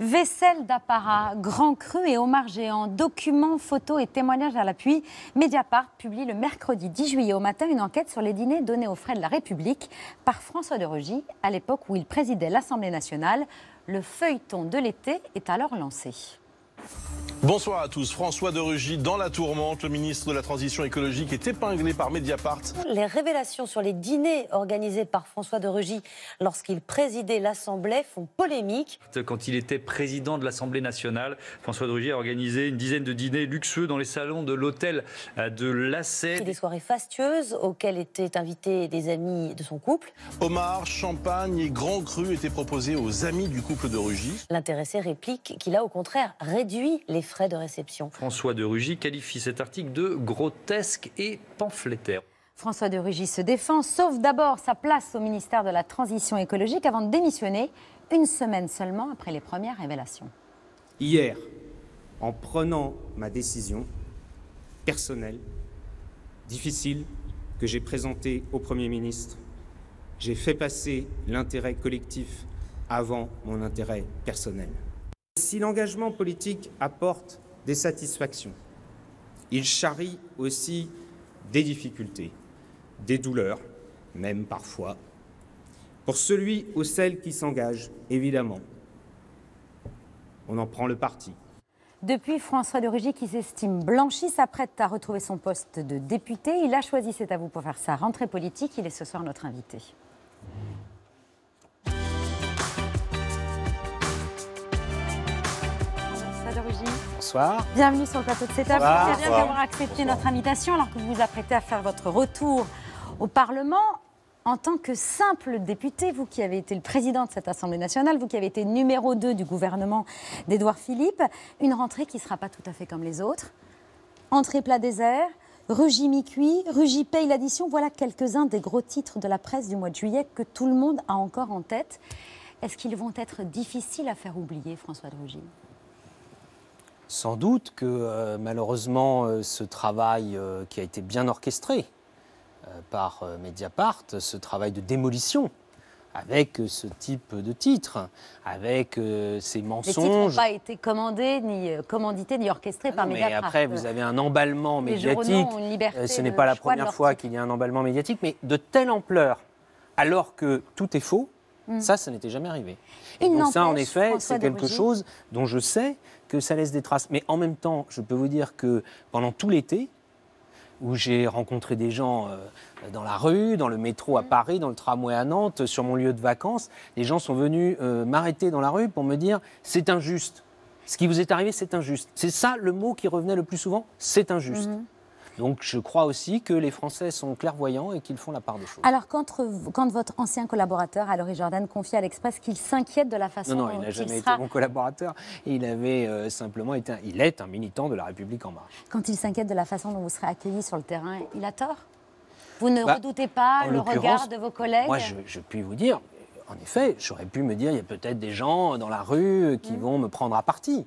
Vaisselle d'apparat, grand cru et homard géant, documents, photos et témoignages à l'appui, Mediapart publie le mercredi 10 juillet au matin une enquête sur les dîners donnés aux frais de la République par François de Rugy à l'époque où il présidait l'Assemblée nationale. Le feuilleton de l'été est alors lancé. Bonsoir à tous. François de Rugy dans la tourmente, le ministre de la Transition écologique est épinglé par Mediapart. Les révélations sur les dîners organisés par François de Rugy lorsqu'il présidait l'Assemblée font polémique. Quand il était président de l'Assemblée nationale, François de Rugy a organisé une dizaine de dîners luxueux dans les salons de l'hôtel de Lassay. Des soirées fastueuses auxquelles étaient invités des amis de son couple. Homard, champagne et grand cru étaient proposés aux amis du couple de Rugy. L'intéressé réplique qu'il a au contraire réduit les frais de réception. François de Rugy qualifie cet article de grotesque et pamphlétaire. François de Rugy se défend, sauve d'abord sa place au ministère de la Transition écologique avant de démissionner, une semaine seulement après les premières révélations. Hier, en prenant ma décision personnelle, difficile, que j'ai présentée au Premier ministre, j'ai fait passer l'intérêt collectif avant mon intérêt personnel. Si l'engagement politique apporte des satisfactions, il charrie aussi des difficultés, des douleurs, même parfois. Pour celui ou celle qui s'engage, évidemment, on en prend le parti. Depuis, François de Rugy, qui s'estime blanchi, s'apprête à retrouver son poste de député. Il a choisi C'est à vous pour faire sa rentrée politique. Il est ce soir notre invité. Bonsoir. Bienvenue sur le plateau de CETA. Merci d'avoir accepté notre invitation alors que vous vous apprêtez à faire votre retour au Parlement. En tant que simple député, vous qui avez été le président de cette Assemblée nationale, vous qui avez été numéro 2 du gouvernement d'Édouard Philippe, une rentrée qui ne sera pas tout à fait comme les autres. Entrée plat désert, Rugy mi-cuit, Rugy paye l'addition, voilà quelques-uns des gros titres de la presse du mois de juillet que tout le monde a encore en tête. Est-ce qu'ils vont être difficiles à faire oublier, François de Rugy ? Sans doute que malheureusement ce travail qui a été bien orchestré par Mediapart, ce travail de démolition avec ce type de titre, avec ces mensonges... Les titres n'ont pas été commandés, ni commandités, ni orchestrés par Mediapart. Mais après, vous avez un emballement médiatique. Ce n'est pas la première fois qu'il y a un emballement médiatique, mais de telle ampleur, alors que tout est faux, ça n'était jamais arrivé. Et donc ça, en effet, c'est quelque chose dont je sais que ça laisse des traces. Mais en même temps, je peux vous dire que pendant tout l'été, où j'ai rencontré des gens dans la rue, dans le métro à Paris, dans le tramway à Nantes, sur mon lieu de vacances, les gens sont venus m'arrêter dans la rue pour me dire « c'est injuste, ce qui vous est arrivé, c'est injuste ». C'est ça le mot qui revenait le plus souvent, « c'est injuste ». Donc je crois aussi que les Français sont clairvoyants et qu'ils font la part des choses. Alors quand votre ancien collaborateur, Alory Jordan, confie à l'Express qu'il s'inquiète de la façon dont il n'a jamais été mon collaborateur. Il avait simplement été, il est un militant de la République En Marche. Quand il s'inquiète de la façon dont vous serez accueillis sur le terrain, il a tort? Vous ne redoutez pas le regard de vos collègues? Moi, je puis vous dire, en effet, j'aurais pu me dire, il y a peut-être des gens dans la rue qui vont me prendre à partie.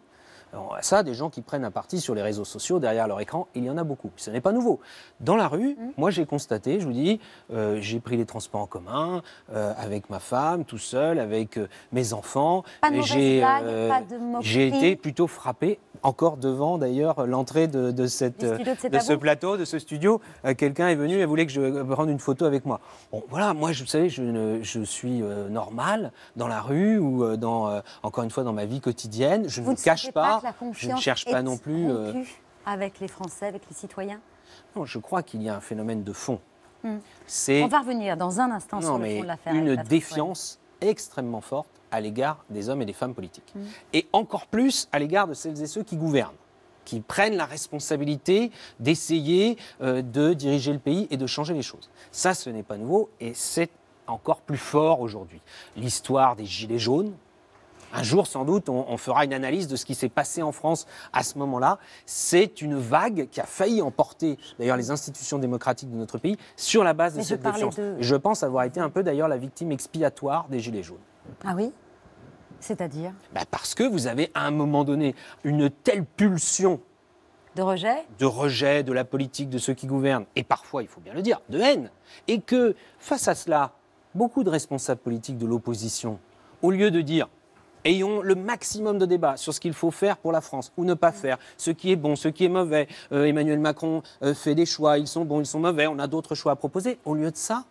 Alors ça, des gens qui prennent un parti sur les réseaux sociaux, derrière leur écran, il y en a beaucoup. Ce n'est pas nouveau. Dans la rue, moi j'ai constaté, je vous dis, j'ai pris les transports en commun, avec ma femme, tout seul, avec mes enfants. J'ai été plutôt frappé, encore devant d'ailleurs l'entrée de ce plateau, de ce studio. Quelqu'un est venu et voulait que je prenne une photo avec moi. Bon, voilà, moi vous savez, je suis normal dans la rue ou encore une fois dans ma vie quotidienne. Je ne me cache pas. Je ne cherche pas non plus... Avec les Français, avec les citoyens? Non, je crois qu'il y a un phénomène de fond. On va revenir dans un instant sur le fond de l'affaire. Une défiance extrêmement forte à l'égard des hommes et des femmes politiques. Et encore plus à l'égard de celles et ceux qui gouvernent, qui prennent la responsabilité d'essayer de diriger le pays et de changer les choses. Ça, ce n'est pas nouveau et c'est encore plus fort aujourd'hui. L'histoire des Gilets jaunes. Un jour, sans doute, on fera une analyse de ce qui s'est passé en France à ce moment-là. C'est une vague qui a failli emporter, d'ailleurs, les institutions démocratiques de notre pays sur la base de cette défiance. Je pense avoir été un peu, d'ailleurs, la victime expiatoire des Gilets jaunes. Ah oui? C'est-à-dire? Parce que vous avez, à un moment donné, une telle pulsion... De rejet? De rejet de la politique, de ceux qui gouvernent, et parfois, il faut bien le dire, de haine. Et que, face à cela, beaucoup de responsables politiques de l'opposition, au lieu de dire... Ayons le maximum de débats sur ce qu'il faut faire pour la France ou ne pas faire, ce qui est bon, ce qui est mauvais. Emmanuel Macron fait des choix, ils sont bons, ils sont mauvais, on a d'autres choix à proposer. Au lieu de ça,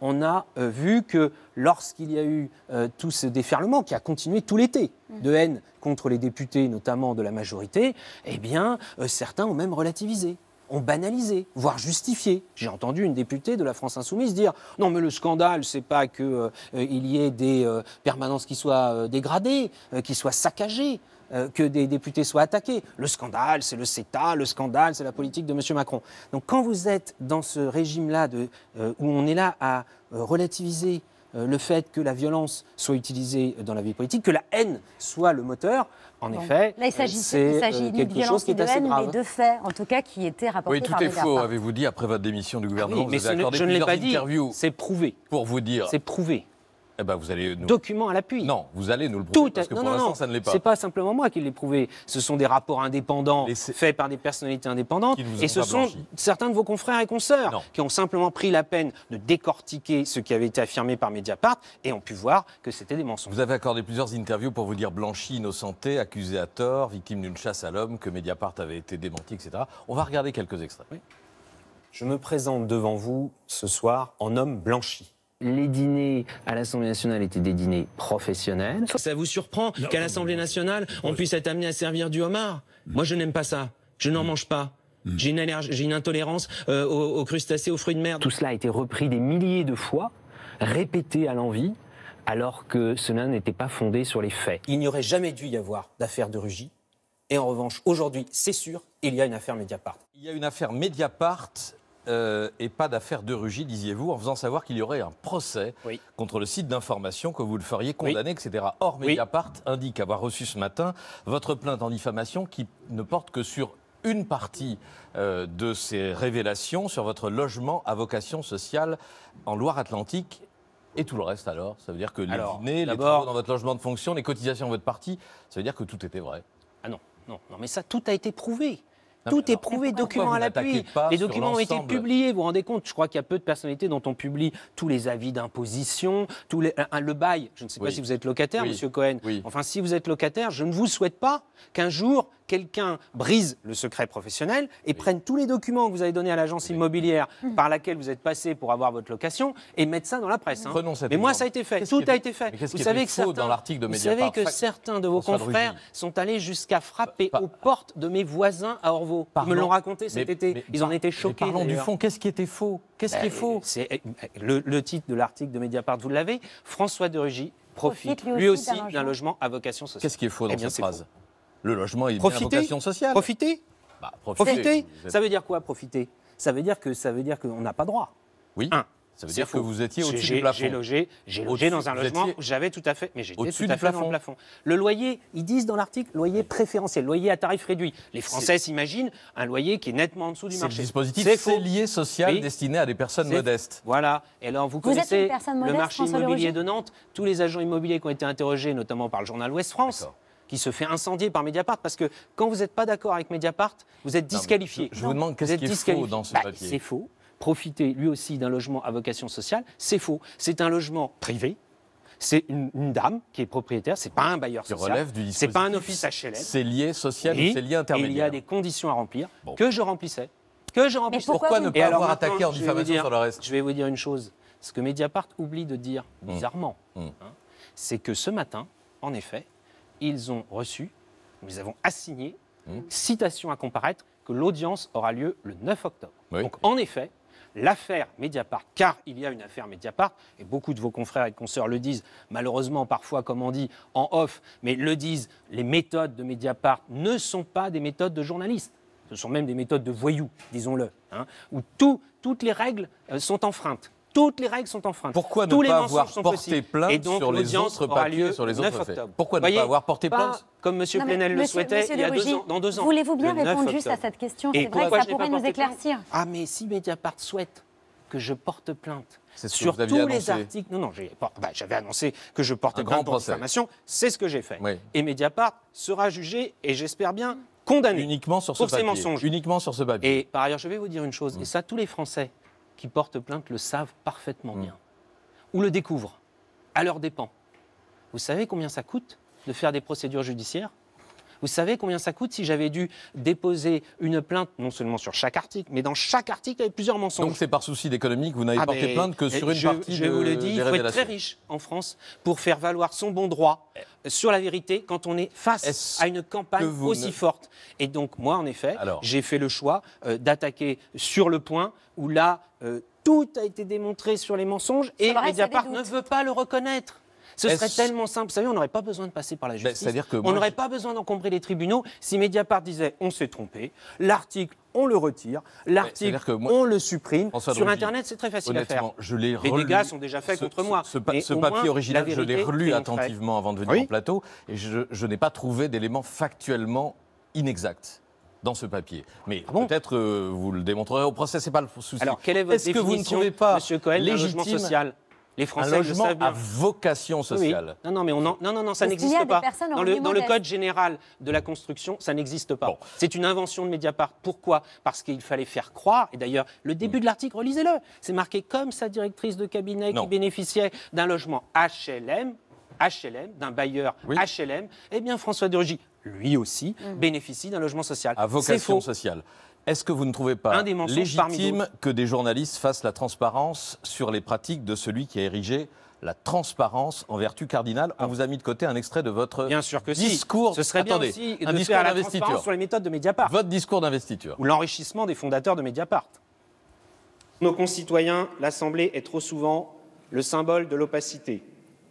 on a vu que lorsqu'il y a eu tout ce déferlement qui a continué tout l'été de haine contre les députés, notamment de la majorité, eh bien, certains ont même relativisé, ont banalisé, voire justifié. J'ai entendu une députée de la France insoumise dire « Non, mais le scandale, c'est pas qu'il y ait des permanences qui soient dégradées, qui soient saccagées, que des députés soient attaqués. Le scandale, c'est le CETA, le scandale, c'est la politique de M. Macron. » Donc quand vous êtes dans ce régime-là où on est là à relativiser le fait que la violence soit utilisée dans la vie politique, que la haine soit le moteur, en effet, c'est quelque chose qui est assez grave. Mais de faits, en tout cas, qui étaient rapportés par Mediapart. Oui, tout est faux, avez-vous dit, après votre démission du gouvernement. Oui, vous avez accordé plusieurs interviews. C'est prouvé. Pour vous dire. C'est prouvé. Eh ben vous allez nous... Documents à l'appui. Non, vous allez nous le prouver, parce que pour l'instant, ça ne l'est pas. Ce n'est pas simplement moi qui l'ai prouvé. Ce sont des rapports indépendants faits par des personnalités indépendantes. Et ce sont certains de vos confrères et consoeurs qui ont simplement pris la peine de décortiquer ce qui avait été affirmé par Mediapart et ont pu voir que c'était des mensonges. Vous avez accordé plusieurs interviews pour vous dire blanchi, innocenté, accusé à tort, victime d'une chasse à l'homme, que Mediapart avait été démenti, etc. On va regarder quelques extraits. Oui. Je me présente devant vous ce soir en homme blanchi. Les dîners à l'Assemblée nationale étaient des dîners professionnels. Ça vous surprend qu'à l'Assemblée nationale, on puisse être amené à servir du homard? Moi, je n'aime pas ça. Je n'en mange pas. J'ai une allergie, j'ai une intolérance aux crustacés, aux fruits de mer. Tout cela a été repris des milliers de fois, répété à l'envi, alors que cela n'était pas fondé sur les faits. Il n'y aurait jamais dû y avoir d'affaire de Rugy. Et en revanche, aujourd'hui, c'est sûr, il y a une affaire Mediapart. Il y a une affaire Mediapart... et pas d'affaire de Rugy, disiez-vous, en faisant savoir qu'il y aurait un procès contre le site d'information, que vous le feriez condamner, etc. Or, Mediapart indique avoir reçu ce matin votre plainte en diffamation qui ne porte que sur une partie de ces révélations, sur votre logement à vocation sociale en Loire-Atlantique. Et tout le reste alors? Ça veut dire que les dîners, les travaux dans votre logement de fonction, les cotisations de votre parti, ça veut dire que tout était vrai? Ah non, non, non, mais ça, tout a été prouvé. Tout est prouvé, documents à l'appui. Les documents ont été publiés, vous vous rendez compte? Je crois qu'il y a peu de personnalités dont on publie tous les avis d'imposition, le bail. Je ne sais pas si vous êtes locataire, monsieur Cohen. Enfin, si vous êtes locataire, je ne vous souhaite pas qu'un jour, quelqu'un brise le secret professionnel et prenne tous les documents que vous avez donnés à l'agence immobilière par laquelle vous êtes passé pour avoir votre location et mette ça dans la presse. Hein. Mais moi, ça a été fait. Tout a été fait. Vous savez que certains de vos confrères sont allés jusqu'à frapper aux portes de mes voisins à Orvaux. Ils me l'ont raconté cet été. Ils en étaient choqués. Parlons du fond. Qu'est-ce qui était faux? Qu'est-ce qui est faux? Le titre de l'article de Mediapart, vous l'avez. François de Rugy profite lui aussi d'un logement à vocation sociale. Qu'est-ce qui est faux dans cette phrase? Le logement est bien à vocation sociale. Profiter? Profiter. Ça veut dire quoi, profiter? Ça veut dire qu'on n'a pas droit. Oui. Ça veut dire que vous étiez au-dessus du plafond. J'ai logé dans un logement où j'avais tout à fait... Mais j'étais tout à fait dans le plafond. Le loyer, ils disent dans l'article, loyer préférentiel, loyer à tarif réduit. Les Français s'imaginent un loyer qui est nettement en dessous du marché. C'est le dispositif cellier social destiné à des personnes modestes. Voilà. Et alors, vous connaissez le marché immobilier de Nantes. Tous les agents immobiliers qui ont été interrogés, notamment par le journal Ouest France, qui se fait incendier par Mediapart, parce que quand vous n'êtes pas d'accord avec Mediapart, vous êtes disqualifié. Je vous demande qu'est-ce qui est faux dans ce papier. C'est faux. Profiter lui aussi d'un logement à vocation sociale, c'est faux. C'est un logement privé, c'est une dame qui est propriétaire, c'est pas un bailleur social, c'est pas un office HLM. C'est lié social, c'est lié intermédiaire. Il y a des conditions à remplir que je remplissais. Pourquoi ne pas avoir attaqué en diffamation sur le reste? Je vais vous dire une chose, ce que Mediapart oublie de dire, bizarrement, c'est que ce matin, en effet, ils ont reçu, nous avons assigné, citation à comparaître, que l'audience aura lieu le 9 octobre. Donc en effet, l'affaire Mediapart, car il y a une affaire Mediapart, et beaucoup de vos confrères et consoeurs le disent, malheureusement parfois, comme on dit, en off, mais le disent, les méthodes de Mediapart ne sont pas des méthodes de journalistes. Ce sont même des méthodes de voyous, disons-le, hein, où toutes les règles sont enfreintes. Toutes les règles sont enfreintes. Pourquoi ne pas avoir porté plainte sur les autres papiers, sur les autres faits? Pourquoi ne pas avoir porté plainte? Comme M. Plenel le souhaitait il y a 2 ans, dans 2 ans. Voulez-vous bien répondre juste à cette question? C'est vrai que ça pourrait nous éclaircir. Ah, mais si Mediapart souhaite que je porte plainte sur tous les articles... Non, non, j'avais annoncé que je portais plainte pour diffamation. C'est ce que j'ai fait. Et Mediapart sera jugé, et j'espère bien, condamné uniquement sur ce papier. Pour ces mensonges. Uniquement sur ce papier. Et par ailleurs, je vais vous dire une chose, et ça, tous les Français qui portent plainte le savent parfaitement bien, ou le découvrent, à leur dépens. Vous savez combien ça coûte de faire des procédures judiciaires. Vous savez combien ça coûte si j'avais dû déposer une plainte, non seulement sur chaque article, mais dans chaque article, il y avait plusieurs mensonges. Donc c'est par souci d'économie que vous n'avez porté plainte que sur une partie des révélations. Je vous le dis, il faut être très riche en France pour faire valoir son bon droit sur la vérité quand on est face à une campagne aussi forte. Et donc moi, en effet, j'ai fait le choix d'attaquer sur le point où là, tout a été démontré sur les mensonges et Mediapart ne veut pas le reconnaître. Ce serait tellement simple. Vous savez, on n'aurait pas besoin de passer par la justice. On n'aurait pas besoin d'encombrer les tribunaux si Mediapart disait « on s'est trompé », l'article, on le retire, l'article, on le supprime. Sur Internet, c'est très facile à faire. Les dégâts sont déjà faits contre moi. Ce papier original, je l'ai relu attentivement avant de venir au plateau et je n'ai pas trouvé d'éléments factuellement inexacts dans ce papier. Mais peut-être vous le démontrerez au procès, ce n'est pas le souci. Alors, quelle est votre définition, M. Cohen, d'un logement social ? Les Français le savent bien. Un logement à vocation sociale. Oui. Non, mais non, ça n'existe pas. Dans le code général de la construction, ça n'existe pas. Bon. C'est une invention de Mediapart. Pourquoi? Parce qu'il fallait faire croire, et d'ailleurs, le début de l'article, relisez-le, c'est marqué comme sa directrice de cabinet qui bénéficiait d'un logement HLM, d'un bailleur HLM, eh bien François de Rugy, lui aussi, bénéficie d'un logement social. À vocation sociale. Est-ce que vous ne trouvez pas légitime que des journalistes fassent la transparence sur les pratiques de celui qui a érigé la transparence en vertu cardinale? On vous a mis de côté un extrait de votre discours. Ce serait bien aussi de faire la transparence sur les méthodes de Mediapart. Votre discours d'investiture. Ou l'enrichissement des fondateurs de Mediapart. Nos concitoyens, l'Assemblée est trop souvent le symbole de l'opacité,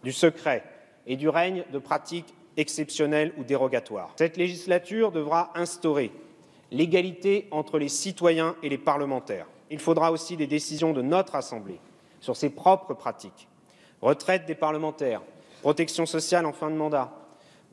du secret et du règne de pratiques exceptionnelles ou dérogatoires. Cette législature devra instaurer l'égalité entre les citoyens et les parlementaires. Il faudra aussi des décisions de notre Assemblée sur ses propres pratiques. Retraite des parlementaires, protection sociale en fin de mandat,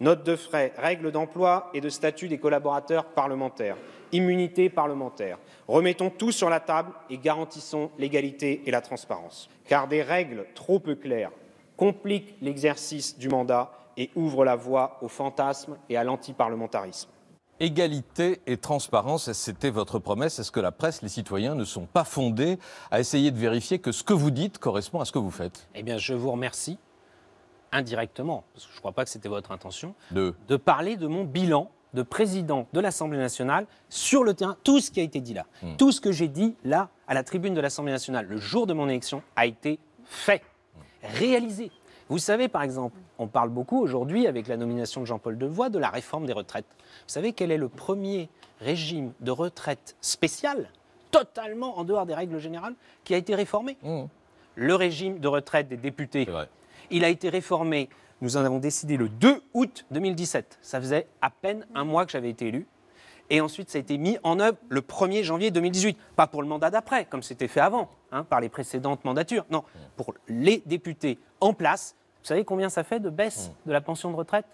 notes de frais, règles d'emploi et de statut des collaborateurs parlementaires, immunité parlementaire. Remettons tout sur la table et garantissons l'égalité et la transparence. Car des règles trop peu claires compliquent l'exercice du mandat et ouvrent la voie au fantasme et à l'antiparlementarisme. Égalité et transparence, c'était votre promesse. Est-ce que la presse, les citoyens ne sont pas fondés à essayer de vérifier que ce que vous dites correspond à ce que vous faites? Eh bien, je vous remercie indirectement, parce que je ne crois pas que c'était votre intention, de parler de mon bilan de président de l'Assemblée nationale sur le terrain. Tout ce qui a été dit là, tout ce que j'ai dit là, à la tribune de l'Assemblée nationale, le jour de mon élection, a été fait, réalisé. Vous savez, par exemple, on parle beaucoup aujourd'hui, avec la nomination de Jean-Paul Delvoye, de la réforme des retraites. Vous savez quel est le premier régime de retraite spécial, totalement en dehors des règles générales, qui a été réformé? Le régime de retraite des députés. Il a été réformé, nous en avons décidé le 2 août 2017. Ça faisait à peine un mois que j'avais été élu. Et ensuite, ça a été mis en œuvre le 1er janvier 2018. Pas pour le mandat d'après, comme c'était fait avant, hein, par les précédentes mandatures. Non, pour les députés en place. Vous savez combien ça fait de baisse de la pension de retraite?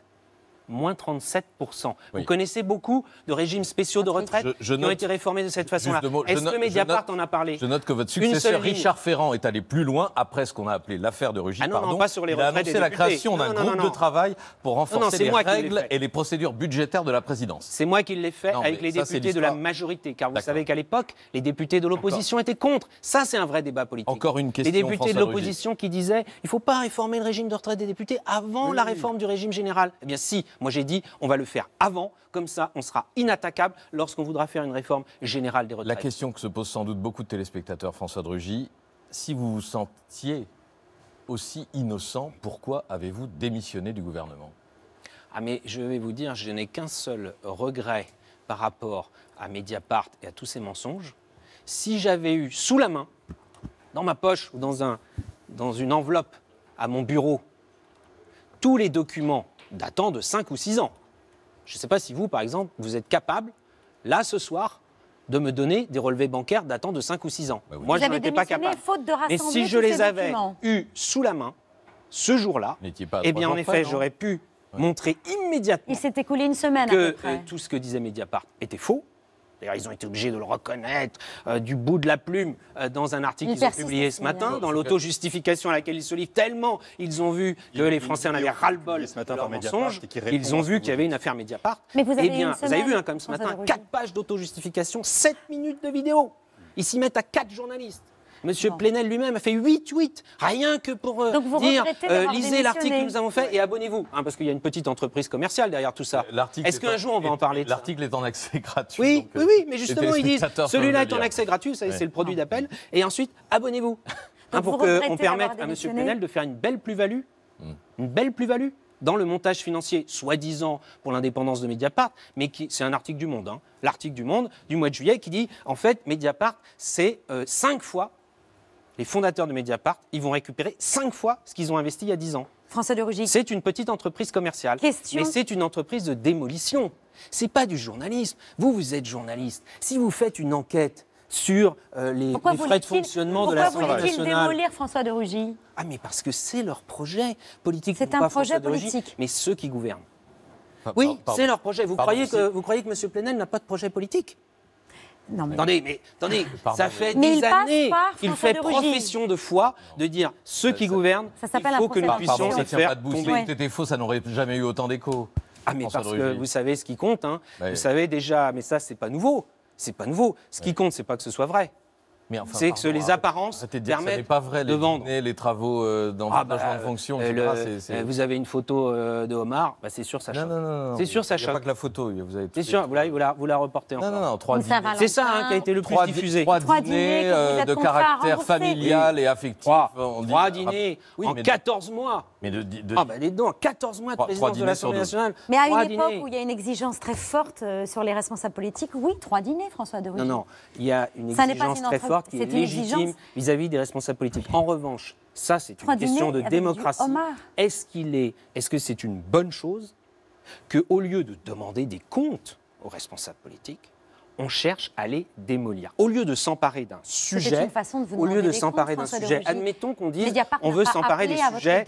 Moins 37%. Vous connaissez beaucoup de régimes spéciaux de retraite qui ont été réformés de cette façon-là. Est-ce que Mediapart en a parlé? Je note que votre successeur Richard Ferrand est allé plus loin après ce qu'on a appelé l'affaire de Rugy. Ah non, pardon, non, pas sur les retraites. Il a annoncé la création d'un groupe de travail pour renforcer les règles et les procédures budgétaires de la présidence. C'est moi qui l'ai fait avec les députés de la majorité, car vous savez qu'à l'époque, les députés de l'opposition étaient contre. Ça, c'est un vrai débat politique. Encore une question. Les députés de l'opposition qui disaient il ne faut pas réformer le régime de retraite des députés avant la réforme du régime général. Eh bien, si. Moi, j'ai dit, on va le faire avant, comme ça, on sera inattaquable lorsqu'on voudra faire une réforme générale des retraites. La question que se posent sans doute beaucoup de téléspectateurs, François de Rugy, si vous vous sentiez aussi innocent, pourquoi avez-vous démissionné du gouvernement? Ah, mais je vais vous dire, je n'ai qu'un seul regret par rapport à Mediapart et à tous ces mensonges. Si j'avais eu sous la main, dans ma poche ou dans une enveloppe à mon bureau, tous les documents datant de 5 ou 6 ans. Je ne sais pas si vous, par exemple, vous êtes capable, là, ce soir, de me donner des relevés bancaires datant de 5 ou 6 ans. Bah oui. Moi, je n'en étais pas capable. Mais si je les avais eus sous la main, ce jour-là, eh bien, en effet, j'aurais pu montrer immédiatement que tout ce que disait Mediapart était faux. D'ailleurs, ils ont été obligés de le reconnaître du bout de la plume dans un article qu'ils ont publié ce matin, dans l'auto-justification à laquelle ils se livrent, tellement ils ont vu que les Français en avaient ras-le-bol ce matin par mensonge, ils ont vu qu'il y avait une affaire Mediapart. Mais vous avez, vous avez vu, hein, comme ce matin, 4 pages d'auto-justification, 7 minutes de vidéo. Ils s'y mettent à 4 journalistes. Monsieur Plenel lui-même a fait 8 tweets, rien que pour dire lisez l'article que nous avons fait et abonnez-vous, hein, parce qu'il y a une petite entreprise commerciale derrière tout ça. Est-ce qu'un jour on va en parler? L'article est en accès gratuit. Oui, donc, oui, mais justement ils disent celui-là est en accès gratuit, ça c'est le produit d'appel, et ensuite abonnez-vous pour qu'on permette à Monsieur Plenel de faire une belle plus-value, une belle plus-value dans le montage financier, soi-disant pour l'indépendance de Mediapart, mais c'est un article du Monde, hein, l'article du Monde du mois de juillet qui dit en fait Mediapart c'est 5 fois. Les fondateurs de Mediapart, ils vont récupérer 5 fois ce qu'ils ont investi il y a 10 ans. François de Rugy. C'est une petite entreprise commerciale. Question. Mais c'est une entreprise de démolition. C'est pas du journalisme. Vous, vous êtes journaliste. Si vous faites une enquête sur les frais de fonctionnement de l'Assemblée nationale... Pourquoi voulait-il démolir François de Rugy? Ah, mais parce que c'est leur projet politique. C'est un projet politique. Mais ceux qui gouvernent. Oui, c'est leur projet. Vous croyez que M. Plenel n'a pas de projet politique? Non, mais... Attendez, ça fait des années qu'il fait profession de foi de dire ceux qui gouvernent, il faut que nous puissions les faire tomber. Si c'était faux, ça n'aurait jamais eu autant d'écho. Ah, mais parce que vous savez ce qui compte, hein. Vous savez déjà, mais ça, c'est pas nouveau. C'est pas nouveau. Ce qui compte, c'est pas que ce soit vrai. Enfin, c'est que les apparences permettent pas vrai, de vendre. Les travaux d'engagement de fonction, etc. Vous avez une photo de Omar, bah, c'est sûr, ça choque. C'est sûr, ça choque. Il n'y a pas que la photo. C'est sûr, vous la reportez encore. Non, 3 dîners. C'est ça qui a été le plus diffusé. 3 dîners de caractère familial et affectif. 3 dîners en 14 mois. Ah ben les dons, 14 mois de présidence de l'Assemblée nationale. Mais à une époque où il y a une exigence très forte sur les responsables politiques, oui, 3 dîners, François de Rugy. Non, il y a une exigence très forte qui est légitime vis-à-vis des responsables politiques. En revanche, ça c'est une question de démocratie. Est-ce que c'est une bonne chose qu'au lieu de demander des comptes aux responsables politiques, on cherche à les démolir? Au lieu de s'emparer d'un sujet, admettons qu'on dise on veut s'emparer des sujets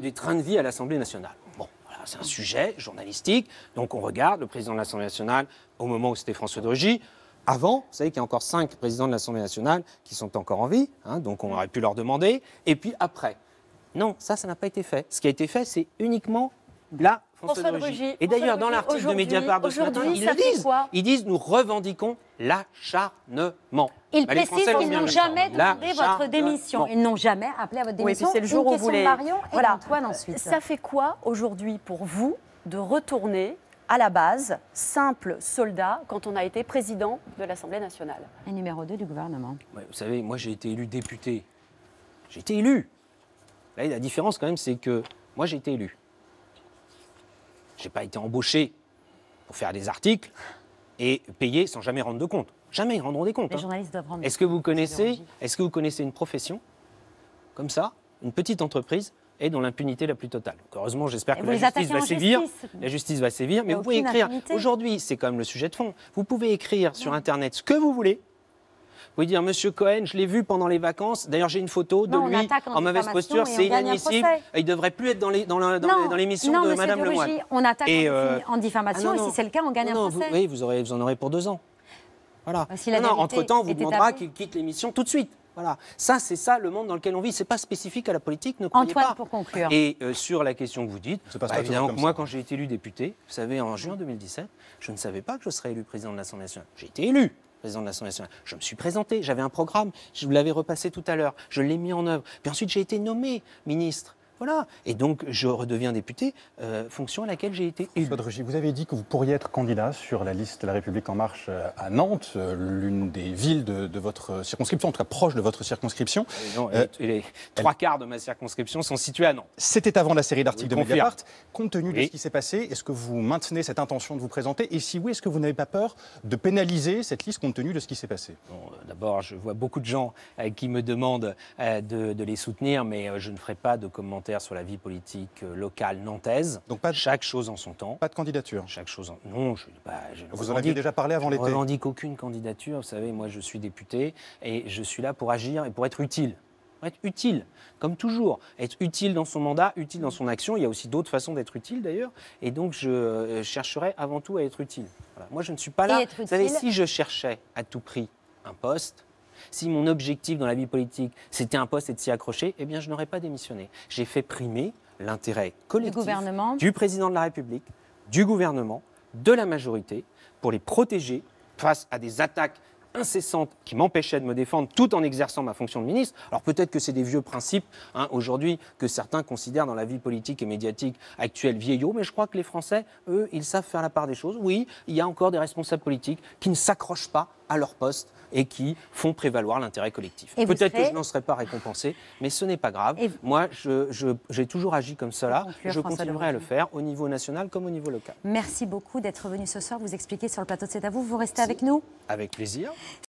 des trains de vie à l'Assemblée nationale. Bon, voilà, c'est un sujet journalistique, donc on regarde le président de l'Assemblée nationale au moment où c'était François de Rugy. Avant, vous savez qu'il y a encore 5 présidents de l'Assemblée nationale qui sont encore en vie, hein, donc on aurait pu leur demander. Et puis après, non, ça n'a pas été fait. Ce qui a été fait, c'est uniquement la François de Rugy. Et d'ailleurs, dans l'article de Mediapart de ce matin, ils le disent. Ils disent, nous revendiquons l'acharnement. Ils précisent qu'ils n'ont jamais demandé votre démission. Ils n'ont jamais appelé à votre démission. Oui, c'est le jour où vous voulez. Voilà. Antoine, ensuite. Ça fait quoi aujourd'hui pour vous de retourner à la base, simple soldat, quand on a été président de l'Assemblée nationale? Et numéro 2 du gouvernement. Ouais, vous savez, moi j'ai été élu député. J'ai été élu. Là, la différence quand même, c'est que moi j'ai été élu. J'ai pas été embauché pour faire des articles et payer sans jamais rendre de compte. Jamais ils rendront des comptes. Les journalistes doivent rendre des comptes. Est-ce que vous connaissez une profession comme ça, une petite entreprise, et dont l'impunité la plus totale? Donc, heureusement, j'espère que la justice va sévir, mais vous pouvez écrire, aujourd'hui, c'est quand même le sujet de fond, vous pouvez écrire sur Internet ce que vous voulez, vous pouvez dire, Monsieur Cohen, je l'ai vu pendant les vacances, d'ailleurs j'ai une photo de lui en mauvaise posture, c'est inadmissible, il ne devrait plus être dans l'émission de Madame Lemoine. On attaque en diffamation, et si c'est le cas, on gagne un procès. Oui, vous en aurez pour 2 ans. Voilà. Entre-temps, on vous demandera qu'il quitte l'émission tout de suite. Voilà, c'est ça le monde dans lequel on vit. C'est pas spécifique à la politique, ne croyez pas. Antoine, pour conclure. Et sur la question que vous dites, évidemment, moi, quand j'ai été élu député, vous savez, en juin 2017, je ne savais pas que je serais élu président de l'Assemblée nationale. J'ai été élu président de l'Assemblée nationale. Je me suis présenté, j'avais un programme, je vous l'avais repassé tout à l'heure, je l'ai mis en œuvre. Puis ensuite, j'ai été nommé ministre. Voilà. Et donc, je redeviens député, fonction à laquelle j'ai été élu. François de Rugy, vous avez dit que vous pourriez être candidat sur la liste de la République En Marche à Nantes, l'une des villes de votre circonscription, en tout cas proche de votre circonscription. Non, les 3 quarts de ma circonscription sont situés à Nantes. C'était avant la série d'articles de Mediapart. Compte tenu de ce qui s'est passé, est-ce que vous maintenez cette intention de vous présenter? Et si oui, est-ce que vous n'avez pas peur de pénaliser cette liste compte tenu de ce qui s'est passé? D'abord, je vois beaucoup de gens qui me demandent de les soutenir, mais je ne ferai pas de commentaires sur la vie politique locale nantaise. Donc chaque chose en son temps. Pas de candidature. Chaque chose en... Non, je ne vous en aviez déjà parlé avant l'été. Je ne revendique aucune candidature. Vous savez, moi, je suis député et je suis là pour agir et pour être utile. Être utile, comme toujours. Être utile dans son mandat, utile dans son action. Il y a aussi d'autres façons d'être utile, d'ailleurs. Et donc, je chercherai avant tout à être utile. Voilà. Moi, je ne suis pas là. Vous savez, si je cherchais à tout prix un poste, si mon objectif dans la vie politique, c'était un poste et de s'y accrocher, eh bien, je n'aurais pas démissionné. J'ai fait primer l'intérêt collectif du président de la République, du gouvernement, de la majorité, pour les protéger face à des attaques incessante qui m'empêchait de me défendre tout en exerçant ma fonction de ministre. Alors peut-être que c'est des vieux principes aujourd'hui que certains considèrent dans la vie politique et médiatique actuelle vieillot, mais je crois que les Français, eux, ils savent faire la part des choses. Oui, il y a encore des responsables politiques qui ne s'accrochent pas à leur poste et qui font prévaloir l'intérêt collectif. Peut-être que je n'en serai pas récompensé, mais ce n'est pas grave. Vous... Moi, j'ai toujours agi comme cela. Je continuerai à le faire au niveau national comme au niveau local. Merci beaucoup d'être venu ce soir. Vous expliquer sur le plateau de C'est à vous. Vous restez avec nous. Avec plaisir.